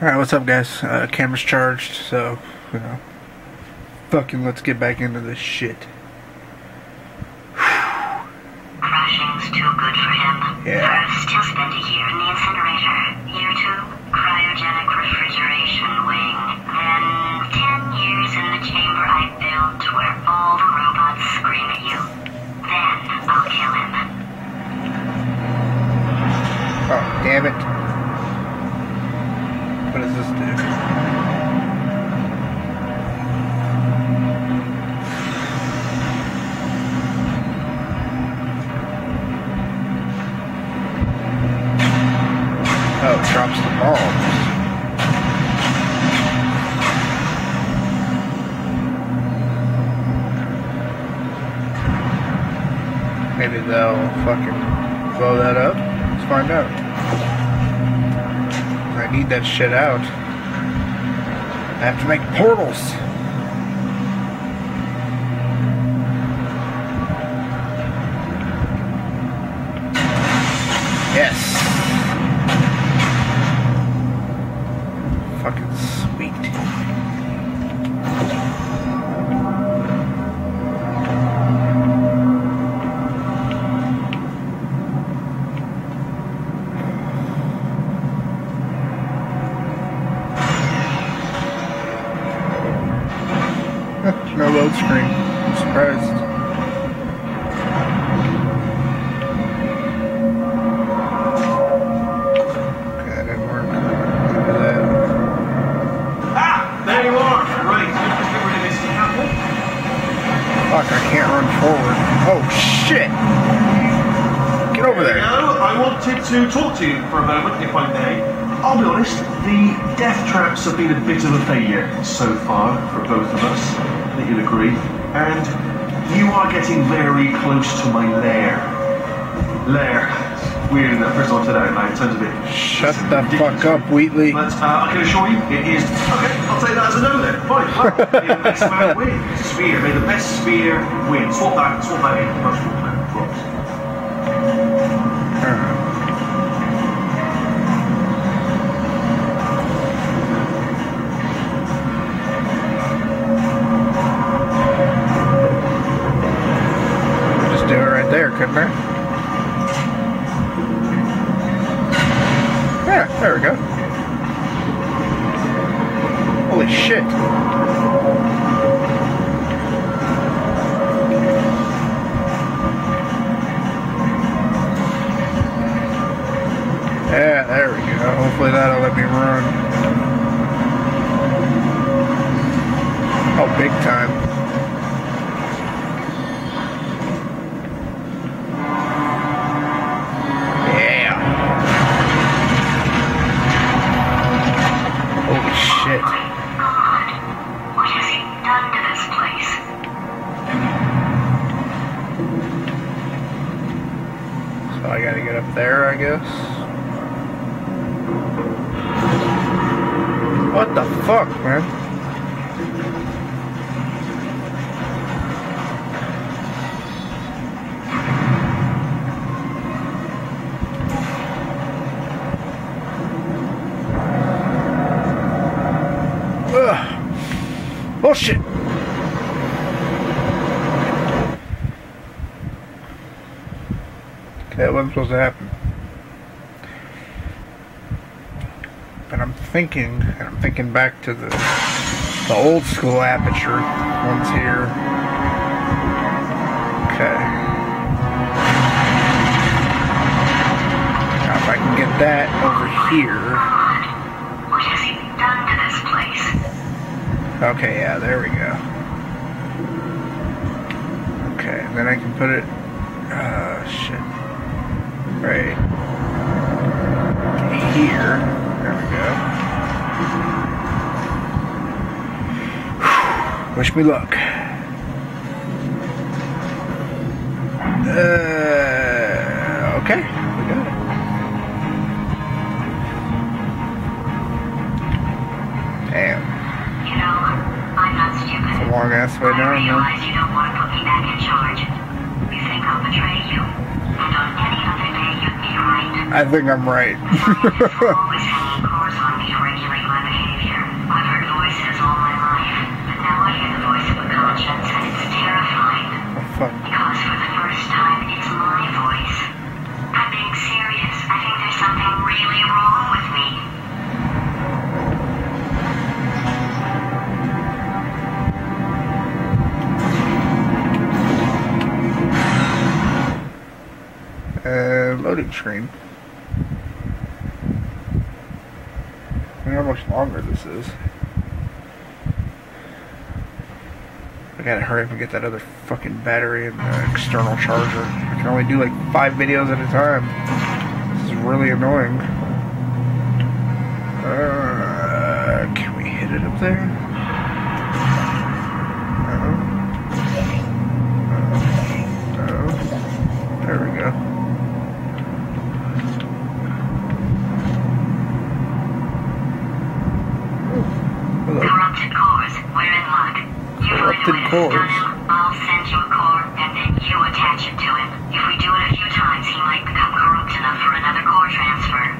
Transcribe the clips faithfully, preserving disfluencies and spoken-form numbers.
Alright, what's up guys? Uh, camera's charged, so, you know, fucking let's get back into this shit. Crashing's too good for him. Yeah. First, he'll spend a year in the incinerator. Year two, cryogenic refrigeration wing. Then, ten years in the chamber I built where all the robots scream at you. Then, I'll kill him. Oh, damn it. What does this do? Oh, it drops the balls. Maybe they'll fucking blow that up? Let's find out. I need that shit out. I have to make portals. Yes. Fucking sweet. No load screen. I'm surprised. Okay, that didn't work. Remember that. Ah! There you are! Right. Fuck, I can't run forward. Oh, shit! Get over there. No, I wanted to talk to you for a moment, if I may. I'll be honest, the death traps have been a bit of a failure so far for both of us, I think you'll agree. And you are getting very close to my lair. Lair. Weird enough, first time I said that out loud, it sounds a bit... Shut the fuck up, Wheatley. But uh, I can assure you, it is... Okay, I'll take that as a no then. Fine, fine. The best man wins. Sphere, may the best sphere win. Swap that, swap that in. Swap that, swap that. Alright. Couldn't I? Yeah, there we go. Holy shit. Yeah, there we go. Hopefully that'll let me run. Oh, big time. I gotta get up there, I guess. What the fuck, man? Ugh. Bullshit. That wasn't supposed to happen. But I'm thinking, and I'm thinking back to the, the old school Aperture ones here. Okay. Now if I can get that over here. What has he done to this place? Okay, yeah, there we go. Okay, and then I can put it... Uh, shit. Right here, there we go. Wish me luck. Uh, okay, we got it. Damn. You know, I'm not stupid. It's a long ass way down. I realize you don't want to put me back in charge. You think I'll betray you, and on any other. I think I'm right. voices all my life, but now I hear the voice of a conscience, and it's terrifying. Oh, fuck. Because for the first time, it's my voice. I'm being serious. I think there's something really wrong with me. Uh, loading screen. I wonder how much longer this is. I gotta hurry up and get that other fucking battery and the external charger. I can only do like five videos at a time. This is really annoying. Uh, can we hit it up there? I'll send you a core, and then you attach it to him. If we do it a few times, he might become corrupt enough for another core transfer.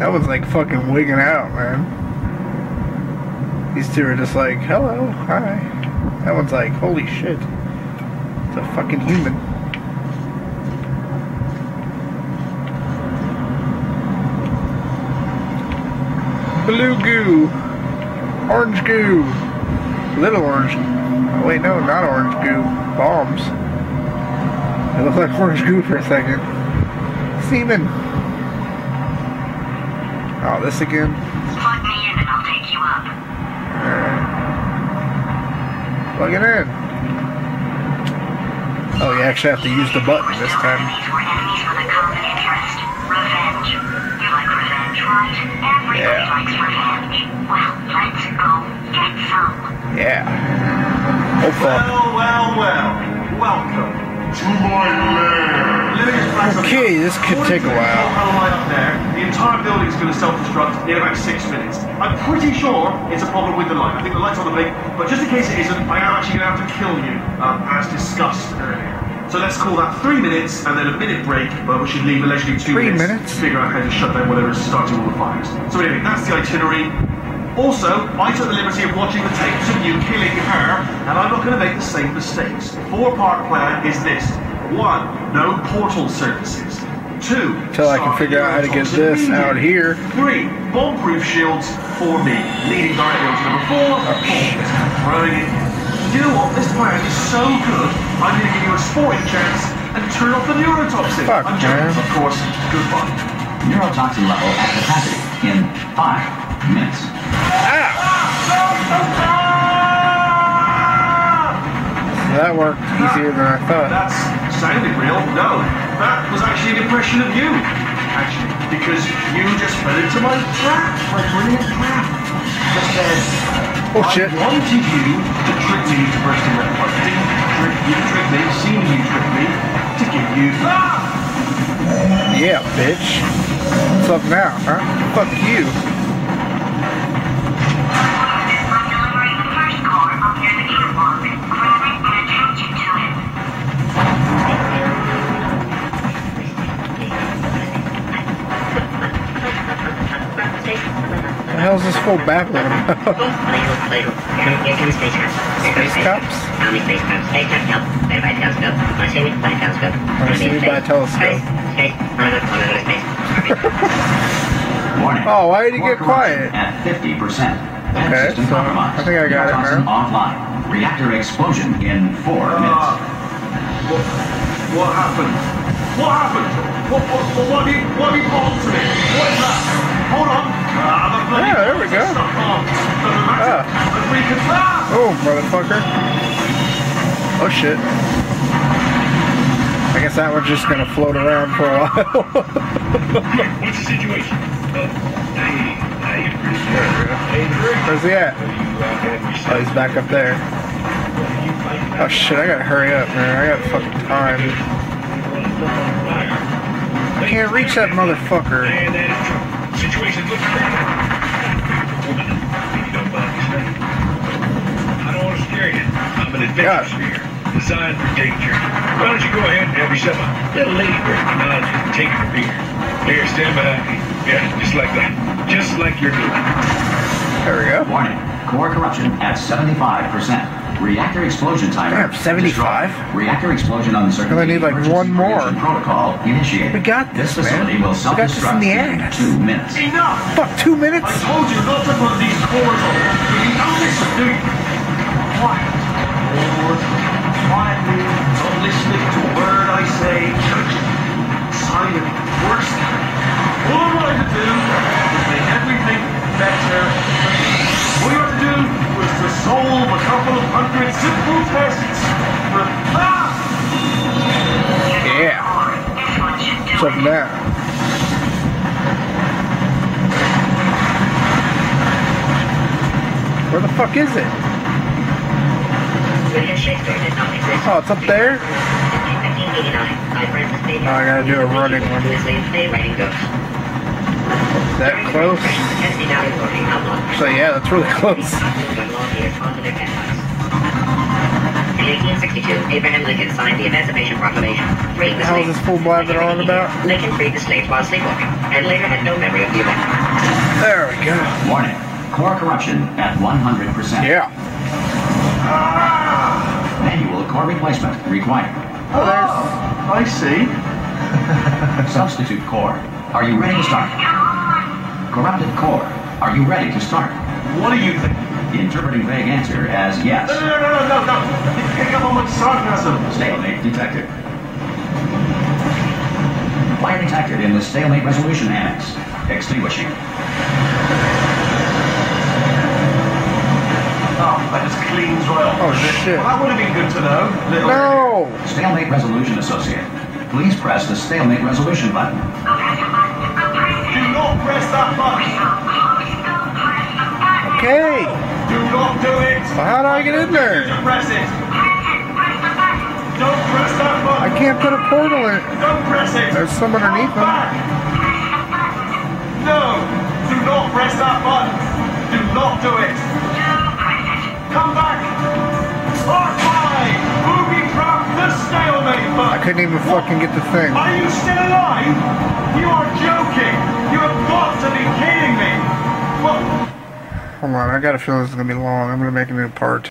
That was like fucking wigging out, man. These two are just like, hello, hi. That one's like, holy shit. It's a fucking human. Blue goo, orange goo, little orange, oh, wait no, not orange goo, bombs. It looked like orange goo for a second. Semen. Oh, this again? Plug me in and I'll take you up. Alright. Plug it in. Oh, you actually have to use the button this time. Yeah. Well, let's go get some. Yeah. Oh, fuck. Well, well, well. Welcome to my lair. Okay, this could take a while. The entire building's going to self-destruct in about six minutes. I'm pretty sure it's a problem with the light. I think the light's on the big, but just in case it isn't, I am actually going to have to kill you, um, as discussed earlier. So let's call that three minutes and then a minute break, but we should leave allegedly two minutes, minutes to figure out how to shut down whatever is starting all the fires. So anyway, that's the itinerary. Also, I took the liberty of watching the tapes of you killing her, and I'm not going to make the same mistakes. The four-part plan is this. One, no portal services. Two, until I can figure out how to get this out here. Three, bomb-proof shields for me. Leading directly on to number four. Oh, shit. Throwing it. You know what? This plan is so good. I'm going to give you a sporting chance and turn off the neurotoxin. Fuck, I'm joking, of course. Goodbye. Neurotoxin level at capacity in five minutes. Ah! So that worked easier than I thought. That sounded real. No, that was actually an impression of you. Actually, because you just fell into my trap, my brilliant trap. Just said, oh, shit. I wanted you to trick me into bursting that part. Didn't You tricked me, seen you trick me, to give you. Yeah, bitch. What's up now, huh? Fuck you. I'm delivering the first core up near the catwalk. Grab it and attach it to it. What the hell's this whole babbling about? Space cops? Space telescope, space by telescope, I see me by telescope. I see me by telescope. Space, space, oh, why did you get quiet? At fifty percent. Okay, system so compromised. I think I got it, man. Reactor explosion in four uh, minutes. What, what happened? What happened? What, what, what, what, did, what did you hold to me? What is that? Hold on. Uh, yeah, there we go. Ah. Ah. Oh, motherfucker. Oh shit. I guess that one's just gonna float around for a while. What's the situation? Oh, dang. Where's he at? Oh, he's back up there. Oh shit, I gotta hurry up, man. I got fucking time. I can't reach that motherfucker. Situation looks I don't want to scare you. I'm an adventure. Gosh. Designed for danger. Why don't you go ahead and every summer. That ladybird nods and takes the beer. Here, stand behind me. Yeah, just like that. Just like you're doing. There we go. Warning. Core corruption at seventy-five percent. Reactor explosion timer. Damn, seventy-five. Destroyed. Reactor explosion on the circuit. I need like one more. Protocol initiated. We got this. This facility man. will self-destruct we got this in the end. Two minutes. Enough. Fuck, two minutes. I told you not to put these cores on. You know this, dude. Quiet. Lord, quietly. Don't listen to a word I say. Silent. Worst. All I wanted to do is make everything better. What do you have to do was to solve a couple of hundred simple tests for that. Yeah. What's up now? Where the fuck is it? Oh, it's up there? Oh, I gotta do a running one. That close? So yeah, that's really close. In eighteen sixty-two, Abraham Lincoln signed the Emancipation Proclamation. Freeing the slaves. How's this full blab they're on about? Lincoln freed the slaves while sleepwalking, and later had no memory of the event. There we go. Warning. Core corruption at one hundred percent. Yeah. Ah. Manual core replacement required. Oh, I see. Substitute core. Are you ready to start? Corrupted core. Are you ready to start? What do you think? Interpreting vague answer as yes. No, no, no, no, no, no. You're picking up on much sarcasm. Stalemate detected. Fire detected in the stalemate resolution annex. Extinguishing. Oh, that just cleans right off. Oh, shit. Well, that would have been good to know. Little no! Stalemate resolution associate. Please press the stalemate resolution button. Press that button. Okay. Do not do it. Well, how do I get in there? Don't press it. Don't press that button. I can't put a portal in. Don't press it. There's some underneath them. No. Do not press that button. Do not do it. Come back. R five. Booby trap the stalemate button. I couldn't even what? fucking get the thing. Are you still alive? You are joking. You have got to be kidding me! What? Hold on, I got a feeling this is going to be long. I'm going to make a new part.